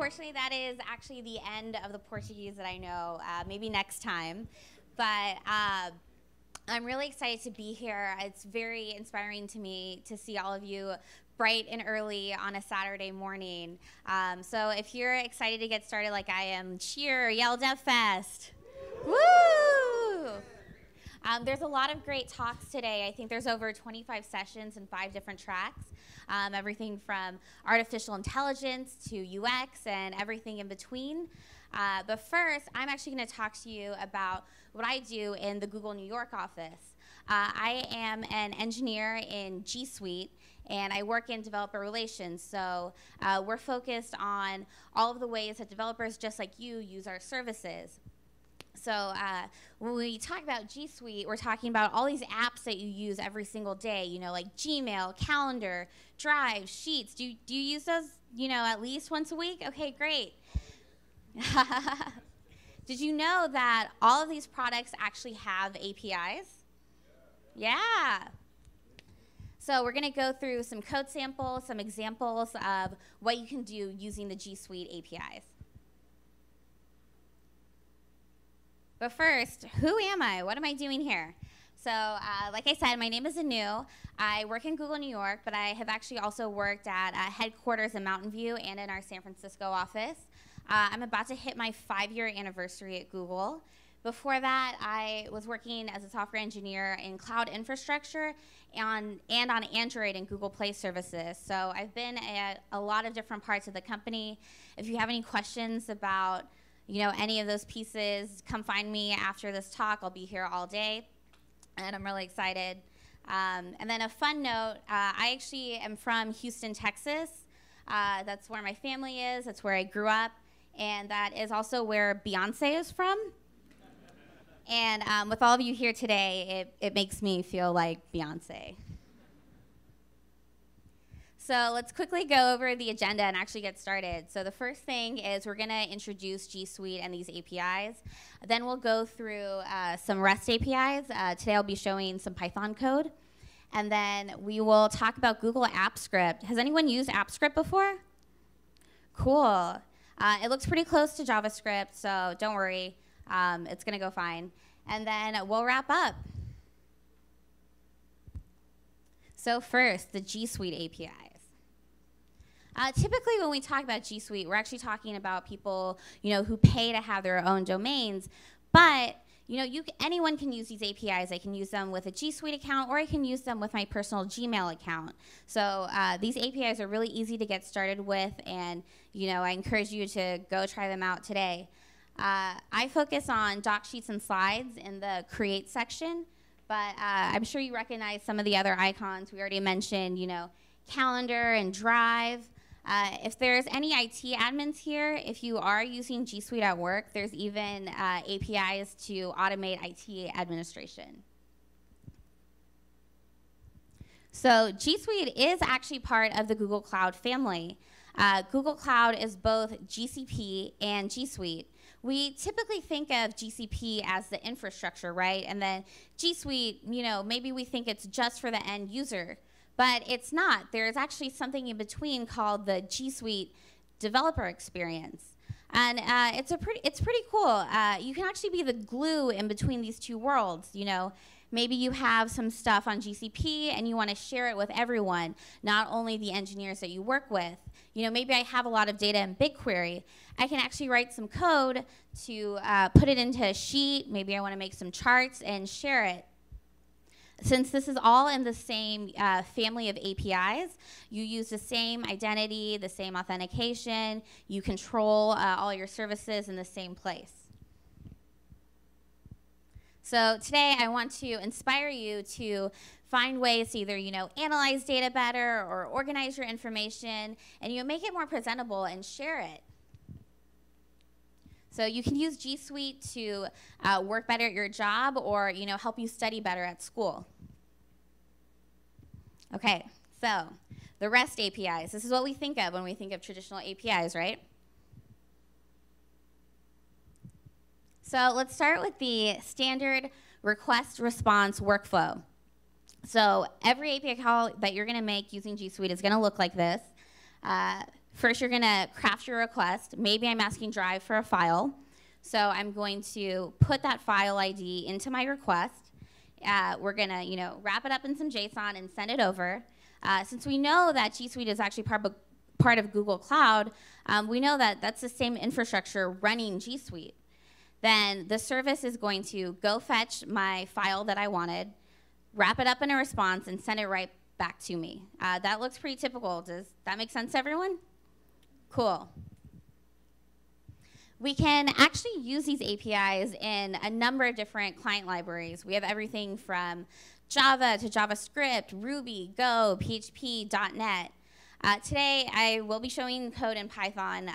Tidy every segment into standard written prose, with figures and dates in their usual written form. Unfortunately, that is actually the end of the Portuguese that I know, maybe next time. But I'm really excited to be here. It's very inspiring to me to see all of you bright and early on a Saturday morning. So if you're excited to get started like I am, cheer, yell DevFest. Woo! There's a lot of great talks today. I think there's over 25 sessions and 5 different tracks, everything from artificial intelligence to UX and everything in between. But first, I'm actually going to talk to you about what I do in the Google New York office. I am an engineer in G Suite, and I work in developer relations. So we're focused on all of the ways that developers, just like you, use our services. So when we talk about G Suite, we're talking about all these apps that you use every single day, you know, like Gmail, Calendar, Drive, Sheets. Do you use those, you know, at least once a week? Okay, great. Did you know that all of these products actually have APIs? Yeah. So we're going to go through some code samples, some examples of what you can do using the G Suite APIs. But first, who am I? What am I doing here? So like I said, my name is Anu. I work in Google New York, but I have actually also worked at headquarters in Mountain View and in our San Francisco office. I'm about to hit my 5-year anniversary at Google. Before that, I was working as a software engineer in cloud infrastructure and on Android and Google Play services. So I've been at a lot of different parts of the company. If you have any questions about any of those pieces, come find me after this talk. I'll be here all day, and I'm really excited. And then a fun note, I actually am from Houston, Texas. That's where my family is, that's where I grew up, and that is also where Beyonce is from. And with all of you here today, it makes me feel like Beyonce. So let's quickly go over the agenda and actually get started. So the first thing is we're going to introduce G Suite and these APIs. Then we'll go through some REST APIs. Today I'll be showing some Python code. And then we will talk about Google Apps Script. Has anyone used Apps Script before? Cool. It looks pretty close to JavaScript, so don't worry. It's going to go fine. And then we'll wrap up. So first, the G Suite API. Typically, when we talk about G Suite, we're actually talking about people, who pay to have their own domains. But anyone can use these APIs. I can use them with a G Suite account, or I can use them with my personal Gmail account. So these APIs are really easy to get started with, and I encourage you to go try them out today. I focus on Docs, Sheets, and Slides in the Create section, but I'm sure you recognize some of the other icons we already mentioned. Calendar and Drive. If there's any IT admins here, if you are using G Suite at work, there's even APIs to automate IT administration. So G Suite is actually part of the Google Cloud family. Google Cloud is both GCP and G Suite. We typically think of GCP as the infrastructure, right? And then G Suite, maybe we think it's just for the end user. But it's not. There's actually something in between called the G Suite developer experience. And it's pretty cool. You can actually be the glue in between these two worlds. Maybe you have some stuff on GCP and you want to share it with everyone, not only the engineers that you work with. Maybe I have a lot of data in BigQuery. I can actually write some code to put it into a sheet. Maybe I want to make some charts and share it. Since this is all in the same family of APIs, you use the same identity, the same authentication, you control all your services in the same place. So today I want to inspire you to find ways to either analyze data better or organize your information and make it more presentable and share it. So you can use G Suite to work better at your job or help you study better at school. Okay, so the REST APIs. This is what we think of when we think of traditional APIs, right? So let's start with the standard request response workflow. So every API call that you're going to make using G Suite is going to look like this. First, you're gonna craft your request. Maybe I'm asking Drive for a file. So I'm going to put that file ID into my request. We're gonna, wrap it up in some JSON and send it over. Since we know that G Suite is actually part of Google Cloud, we know that that's the same infrastructure running G Suite. Then the service is going to go fetch my file that I wanted, wrap it up in a response, and send it right back to me. That looks pretty typical. Does that make sense, everyone? Cool. We can actually use these APIs in a number of different client libraries. We have everything from Java to JavaScript, Ruby, Go, PHP, .NET. Today, I will be showing code in Python.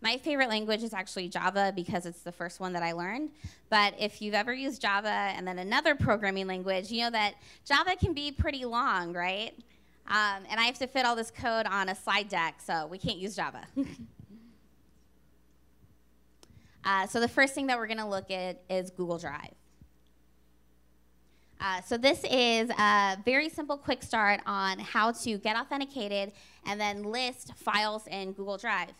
My favorite language is actually Java because it's the first one that I learned. But if you've ever used Java and then another programming language, you know that Java can be pretty long, right? And I have to fit all this code on a slide deck, so we can't use Java. So the first thing that we're going to look at is Google Drive. So this is a very simple quick start on how to get authenticated and then list files in Google Drive.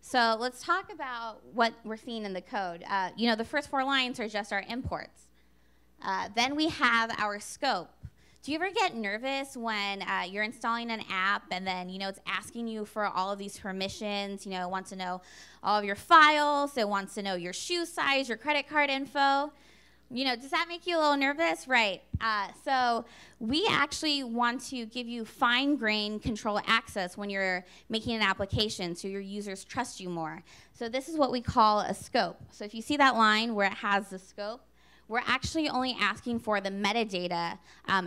So let's talk about what we're seeing in the code. The first four lines are just our imports. Then we have our scope. Do you ever get nervous when you're installing an app and then it's asking you for all of these permissions? It wants to know all of your files. It wants to know your shoe size, your credit card info. Does that make you a little nervous? Right. So we actually want to give you fine-grained control access when you're making an application so your users trust you more. So this is what we call a scope. So if you see that line where it has the scope, we're actually only asking for the metadata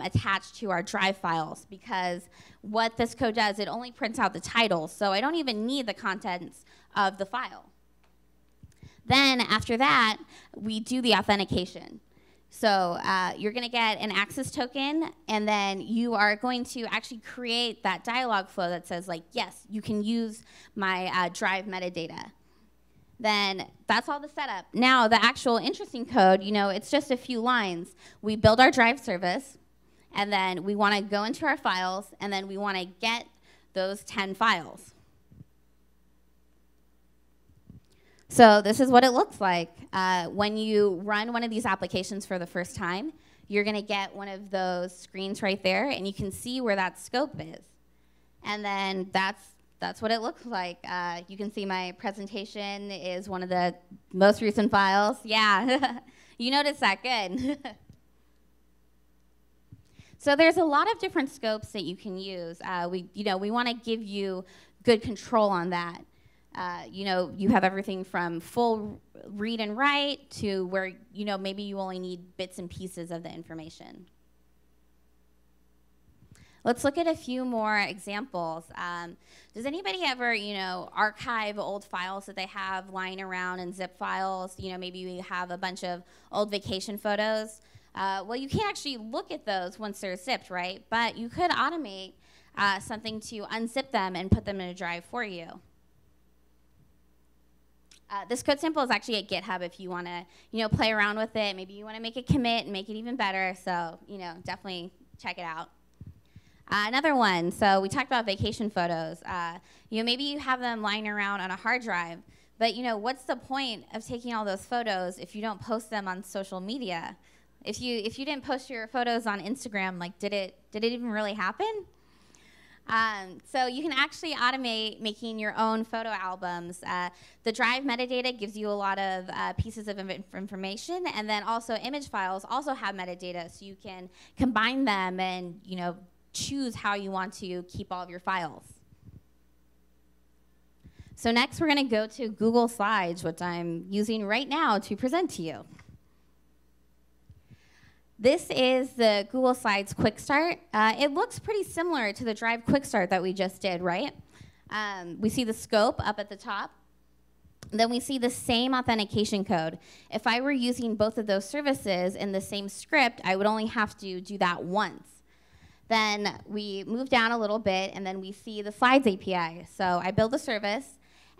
attached to our Drive files, because what this code does, it only prints out the title, so I don't even need the contents of the file. Then after that, we do the authentication. So you're going to get an access token, and then you are going to actually create that dialog flow that says, like, yes, you can use my Drive metadata. Then that's all the setup. Now the actual interesting code, it's just a few lines. We build our Drive service, and then we want to go into our files, and then we want to get those 10 files. So this is what it looks like. When you run one of these applications for the first time, you're going to get one of those screens right there, and you can see where that scope is. And then that's what it looks like. You can see my presentation is one of the most recent files. Yeah, you noticed that, good. So there's a lot of different scopes that you can use. We want to give you good control on that. You have everything from full read and write to where maybe you only need bits and pieces of the information. Let's look at a few more examples. Does anybody ever, archive old files that they have lying around in zip files? Maybe you have a bunch of old vacation photos. Well, you can't actually look at those once they're zipped, right? But you could automate something to unzip them and put them in a Drive for you. This code sample is actually at GitHub if you want to, play around with it. Maybe you want to make a commit and make it even better. So, definitely check it out. Another one, so we talked about vacation photos. Maybe you have them lying around on a hard drive, but what's the point of taking all those photos if you don't post them on social media? If you didn't post your photos on Instagram, like, did it even really happen? So you can actually automate making your own photo albums. The Drive metadata gives you a lot of pieces of information, and then also image files also have metadata, so you can combine them and choose how you want to keep all of your files. So next we're going to go to Google Slides, which I'm using right now to present to you. This is the Google Slides Quick Start. It looks pretty similar to the Drive Quick Start that we just did, right? We see the scope up at the top. Then we see the same authentication code. If I were using both of those services in the same script, I would only have to do that once. Then we move down a little bit, and then we see the Slides API. So I build a service,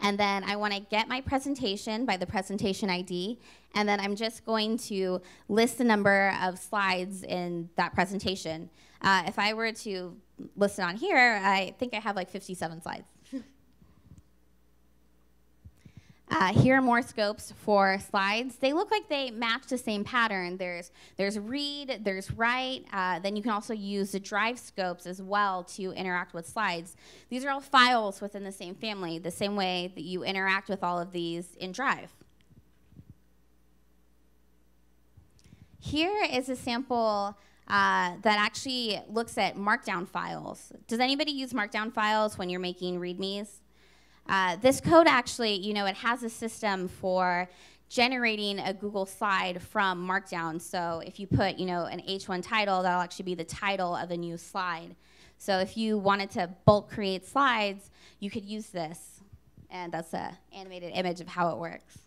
and then I want to get my presentation by the presentation ID, and then I'm just going to list the number of slides in that presentation. If I were to list it on here, I think I have like 57 slides. Here are more scopes for slides. They look like they match the same pattern. There's read, there's write. Then you can also use the drive scopes as well to interact with slides. These are all files within the same family, the same way that you interact with all of these in Drive. Here is a sample that actually looks at markdown files. Does anybody use markdown files when you're making readmes? This code actually, it has a system for generating a Google slide from Markdown. So if you put, an H1 title, that'll actually be the title of a new slide. So if you wanted to bulk create slides, you could use this. And that's an animated image of how it works.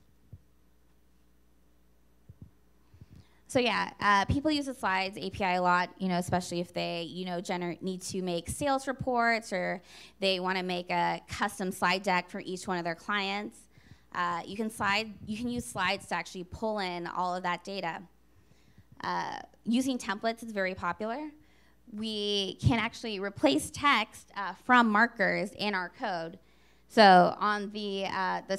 So yeah, people use the Slides API a lot, especially if they, need to make sales reports or they want to make a custom slide deck for each one of their clients. You can use Slides to actually pull in all of that data. Using templates is very popular. We can actually replace text from markers in our code. So on the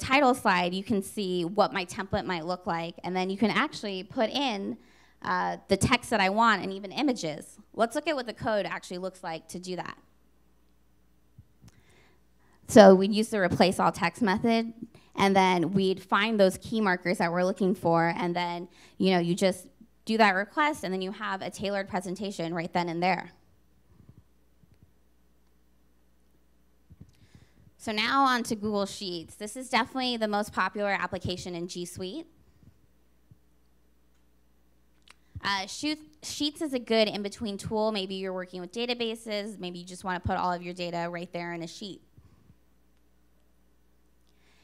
title slide, you can see what my template might look like, and then you can actually put in the text that I want and even images. Let's look at what the code actually looks like to do that. So we'd use the replace all text method, and then we'd find those key markers that we're looking for, and then you just do that request, and then you have a tailored presentation right then and there. So now on to Google Sheets. This is definitely the most popular application in G Suite. Sheets is a good in-between tool. Maybe you're working with databases. Maybe you just want to put all of your data right there in a sheet.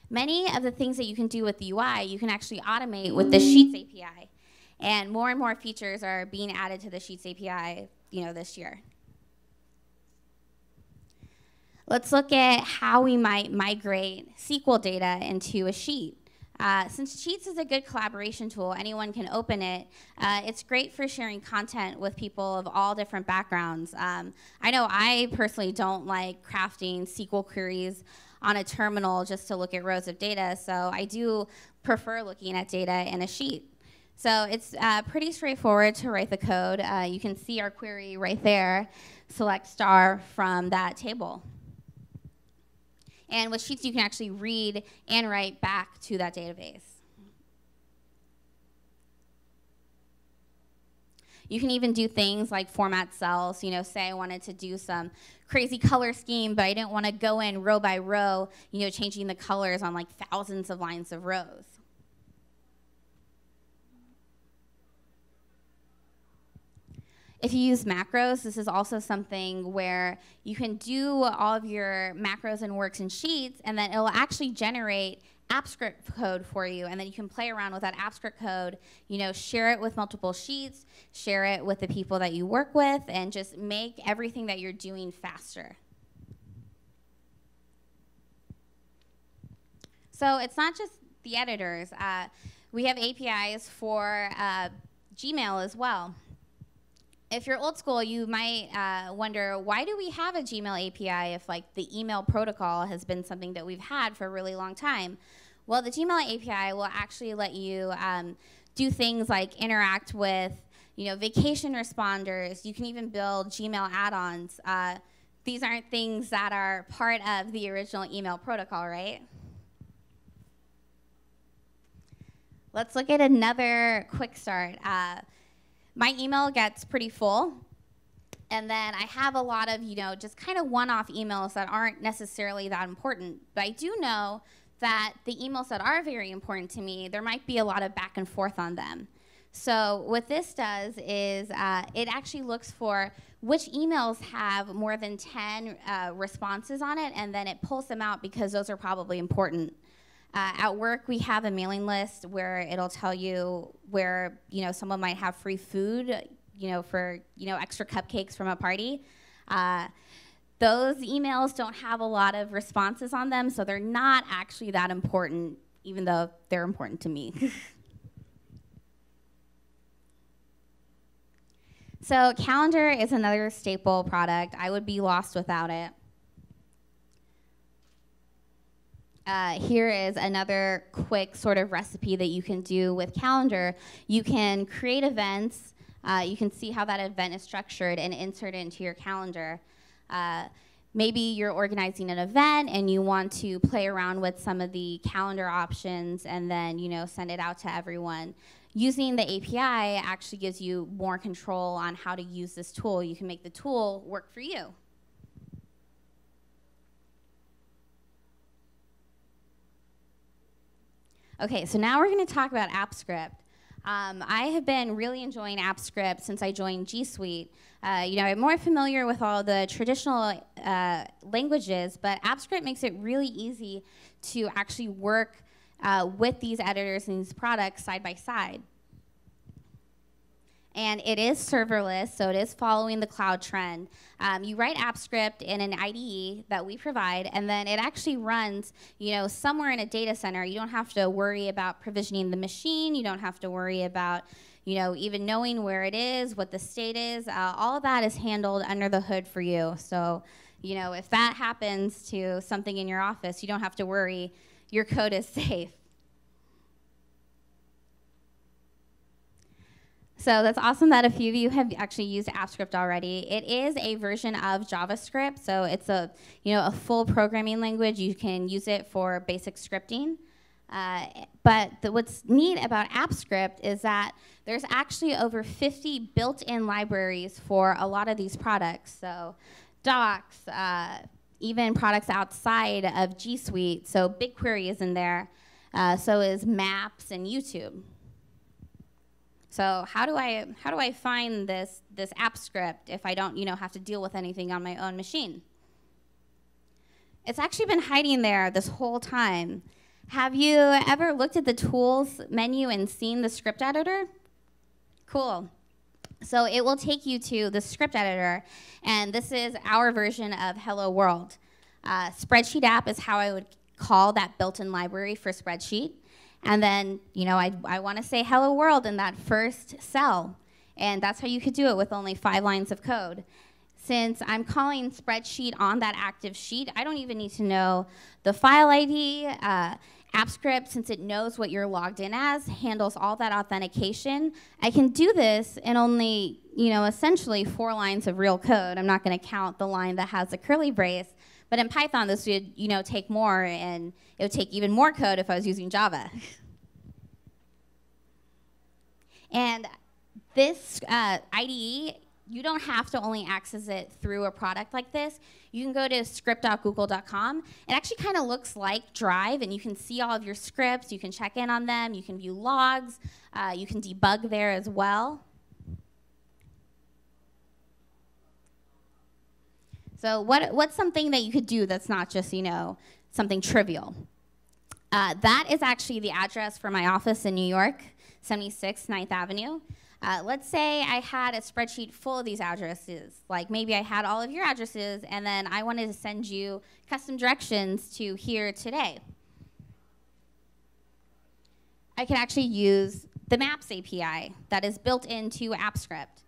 Many of the things that you can do with the UI, you can actually automate with the Sheets API. And more features are being added to the Sheets API this year. Let's look at how we might migrate SQL data into a sheet. Since Sheets is a good collaboration tool, anyone can open it. It's great for sharing content with people of all different backgrounds. I know I personally don't like crafting SQL queries on a terminal just to look at rows of data, so I do prefer looking at data in a sheet. So it's pretty straightforward to write the code. You can see our query right there, select star from that table. And with Sheets, you can actually read and write back to that database. You can even do things like format cells. Say I wanted to do some crazy color scheme, but I didn't want to go in row by row, changing the colors on like thousands of lines of rows. If you use macros, this is also something where you can do all of your macros and works in Sheets, and then it'll actually generate app script code for you, and then you can play around with that app script code, share it with multiple sheets, share it with the people that you work with, and just make everything that you're doing faster. So it's not just the editors. We have APIs for Gmail as well. If you're old school, you might wonder, why do we have a Gmail API if like the email protocol has been something that we've had for a really long time? Well, the Gmail API will actually let you do things like interact with vacation responders. You can even build Gmail add-ons. These aren't things that are part of the original email protocol, right? Let's look at another quick start. My email gets pretty full, and then I have a lot of, just kind of one-off emails that aren't necessarily that important. But I do know that the emails that are very important to me, there might be a lot of back and forth on them. So what this does is it actually looks for which emails have more than 10 responses on it, and then it pulls them out because those are probably important. At work, we have a mailing list where it'll tell you where someone might have free food, for extra cupcakes from a party. Those emails don't have a lot of responses on them, so they're not actually that important, even though they're important to me. So Calendar is another staple product. I would be lost without it. Here is another quick sort of recipe that you can do with Calendar. You can create events. You can see how that event is structured and insert it into your calendar. Maybe you're organizing an event and you want to play around with some of the calendar options and then, you know, send it out to everyone. Using the API actually gives you more control on how to use this tool. You can make the tool work for you. Okay, so now we're going to talk about Apps Script. I have been really enjoying Apps Script since I joined G Suite. You know, I'm more familiar with all the traditional languages, but Apps Script makes it really easy to actually work with these editors and these products side by side. And it is serverless, so it is following the cloud trend. You write Apps Script in an IDE that we provide, and then it actually runs, you know, somewhere in a data center. You don't have to worry about provisioning the machine. You don't have to worry about, you know, even knowing where it is, what the state is. All of that is handled under the hood for you. So, you know, if that happens to something in your office, you don't have to worry. Your code is safe. So that's awesome that a few of you have actually used Apps Script already. It is a version of JavaScript, so it's a, you know, a full programming language. You can use it for basic scripting. But what's neat about Apps Script is that there's actually over 50 built-in libraries for a lot of these products. So Docs, even products outside of G Suite. So BigQuery is in there. So is Maps and YouTube. So how do I find this Apps Script if I don't, you know, have to deal with anything on my own machine? It's actually been hiding there this whole time. Have you ever looked at the tools menu and seen the script editor? Cool. So it will take you to the script editor, and this is our version of Hello World. Spreadsheet app is how I would call that built-in library for spreadsheet. And then, you know, I want to say hello world in that first cell. And that's how you could do it with only 5 lines of code. Since I'm calling spreadsheet on that active sheet, I don't even need to know the file ID. Apps Script, since it knows what you're logged in as, handles all that authentication. I can do this in only, you know, essentially 4 lines of real code. I'm not going to count the line that has a curly brace. But in Python, this would, you know, take more, and it would take even more code if I was using Java. And this IDE, you don't have to only access it through a product like this. You can go to script.google.com. It actually kind of looks like Drive, and you can see all of your scripts. You can check in on them. You can view logs. You can debug there as well. So what's something that you could do that's not just, you know, something trivial? That is actually the address for my office in New York, 76 9th Avenue. Let's say I had a spreadsheet full of these addresses. Like maybe I had all of your addresses, and then I wanted to send you custom directions to here today. I can actually use the Maps API that is built into Apps Script.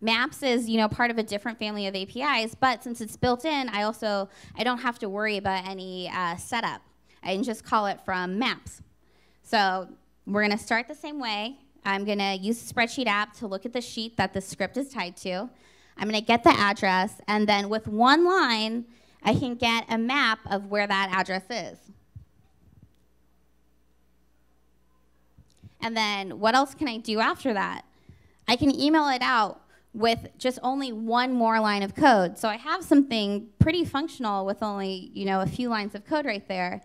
Maps is, you know, part of a different family of APIs, but since it's built in, I don't have to worry about any setup. I can just call it from Maps. So we're going to start the same way. I'm going to use the spreadsheet app to look at the sheet that the script is tied to. I'm going to get the address, and then with one line, I can get a map of where that address is. And then what else can I do after that? I can email it out with just only 1 more line of code. So I have something pretty functional with only, you know, a few lines of code right there.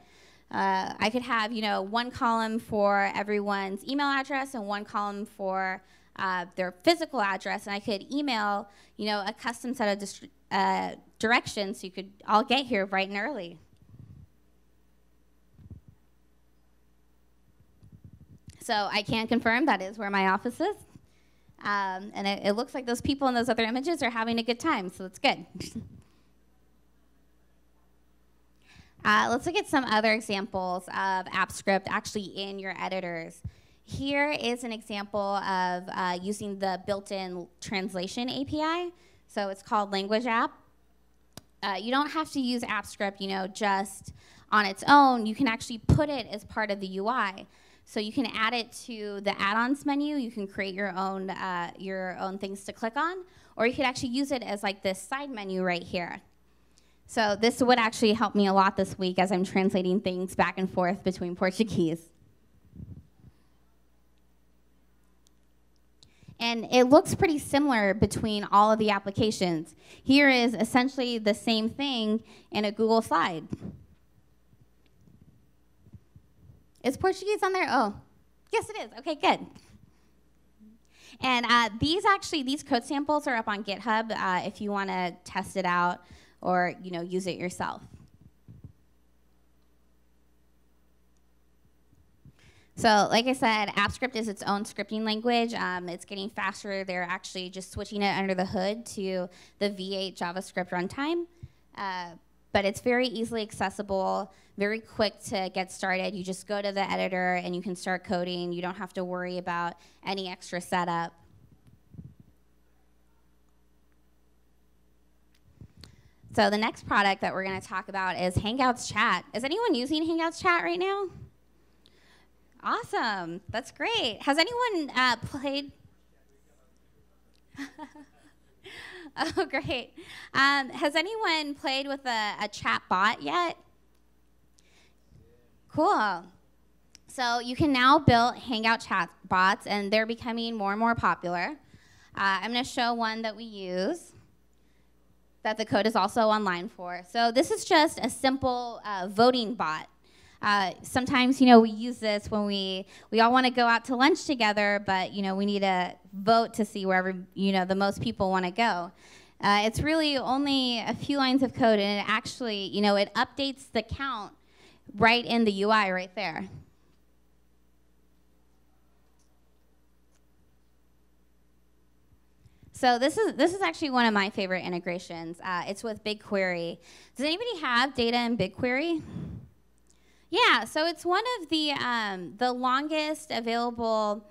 I could have, you know, 1 column for everyone's email address and 1 column for their physical address, and I could email, you know, a custom set of directions so you could all get here bright and early. So I can confirm that is where my office is. And it looks like those people in those other images are having a good time, so that's good. Let's look at some other examples of Apps Script actually in your editors. Here is an example of using the built-in translation API. So it's called Language App. You don't have to use AppScript, you know, just on its own. You can actually put it as part of the UI. So you can add it to the add-ons menu. You can create your own things to click on, or you could actually use it as like this side menu right here. So this would actually help me a lot this week as I'm translating things back and forth between Portuguese. And it looks pretty similar between all of the applications. Here is essentially the same thing in a Google slide. Is Portuguese on there? Oh, yes it is. Okay, good. And these code samples are up on GitHub if you want to test it out or, you know, use it yourself. So like I said, AppScript is its own scripting language. It's getting faster. They're actually just switching it under the hood to the V8 JavaScript runtime. But it's very easily accessible, very quick to get started. You just go to the editor and you can start coding. You don't have to worry about any extra setup. So the next product that we're going to talk about is Hangouts Chat. Is anyone using Hangouts Chat right now? Awesome, that's great. Has anyone played? Oh, great. Has anyone played with a chat bot yet? Cool. So you can now build Hangout chat bots, and they're becoming more and more popular. I'm going to show one that we use that the code is also online for. So this is just a simple voting bot. Sometimes, you know, we use this when we all want to go out to lunch together, but, you know, we need to vote to see wherever, you know, the most people want to go. It's really only a few lines of code, and it actually, you know, it updates the count right in the UI right there. So this is actually one of my favorite integrations. It's with BigQuery. Does anybody have data in BigQuery? Yeah, so it's one of the longest available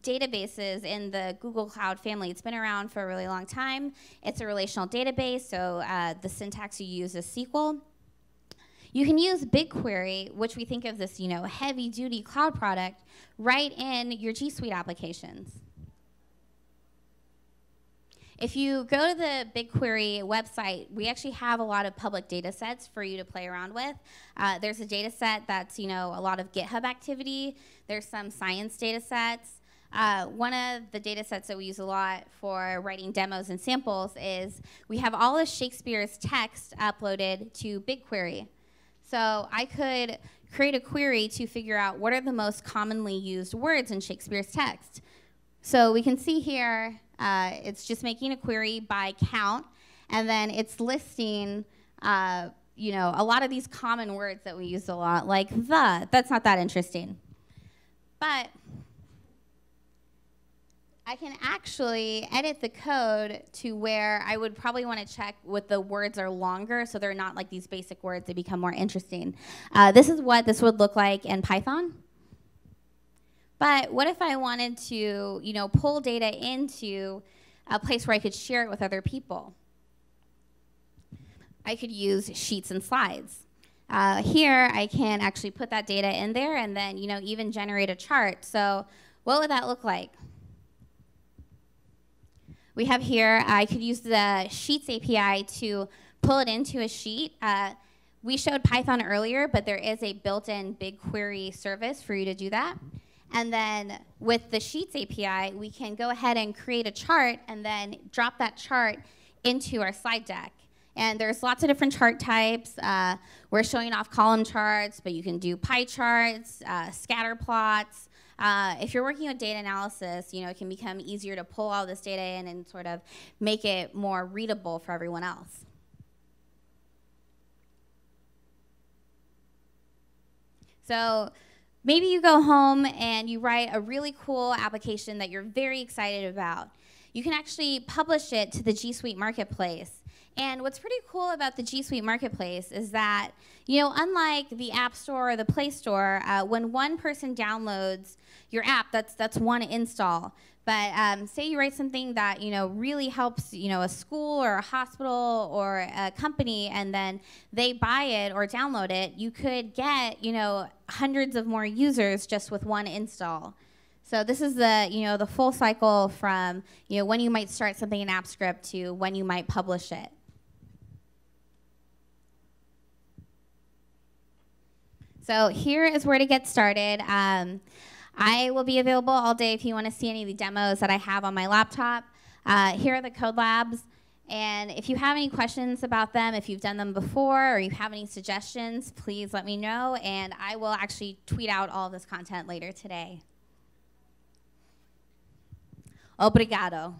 databases in the Google Cloud family. It's been around for a really long time. It's a relational database, so the syntax you use is SQL. You can use BigQuery, which we think of this, you know, heavy-duty cloud product, right in your G Suite applications. If you go to the BigQuery website, we actually have a lot of public data sets for you to play around with. There's a data set that's, you know, a lot of GitHub activity. There's some science data sets. One of the data sets that we use a lot for writing demos and samples is we have all of Shakespeare's text uploaded to BigQuery. So I could create a query to figure out what are the most commonly used words in Shakespeare's text. So we can see here, it's just making a query by count, and then it's listing, you know, a lot of these common words that we use a lot, like the. That's not that interesting. But I can actually edit the code to where I would probably want to check what the words are longer, so they're not like these basic words. They become more interesting. This is what this would look like in Python. But what if I wanted to, you know, pull data into a place where I could share it with other people? I could use Sheets and Slides. Here, I can actually put that data in there and then, you know, even generate a chart. So what would that look like? We have here, I could use the Sheets API to pull it into a sheet. We showed Python earlier, but there is a built-in BigQuery service for you to do that. And then with the Sheets API, we can go ahead and create a chart and then drop that chart into our slide deck. And there's lots of different chart types. We're showing off column charts, but you can do pie charts, scatter plots. If you're working with data analysis, you know, it can become easier to pull all this data in and sort of make it more readable for everyone else. So maybe you go home and you write a really cool application that you're very excited about. You can actually publish it to the G Suite Marketplace. And what's pretty cool about the G Suite Marketplace is that, you know, unlike the App Store or the Play Store, when one person downloads your app, that's one install. But say you write something that, you know, really helps, you know, a school or a hospital or a company and then they buy it or download it, you could get, you know, hundreds of more users just with one install. So this is the, you know, the full cycle from, you know, when you might start something in AppScript to when you might publish it. So here is where to get started. I will be available all day if you want to see any of the demos that I have on my laptop. Here are the code labs. And if you have any questions about them, if you've done them before, or you have any suggestions, please let me know. And I will actually tweet out all of this content later today. Obrigado.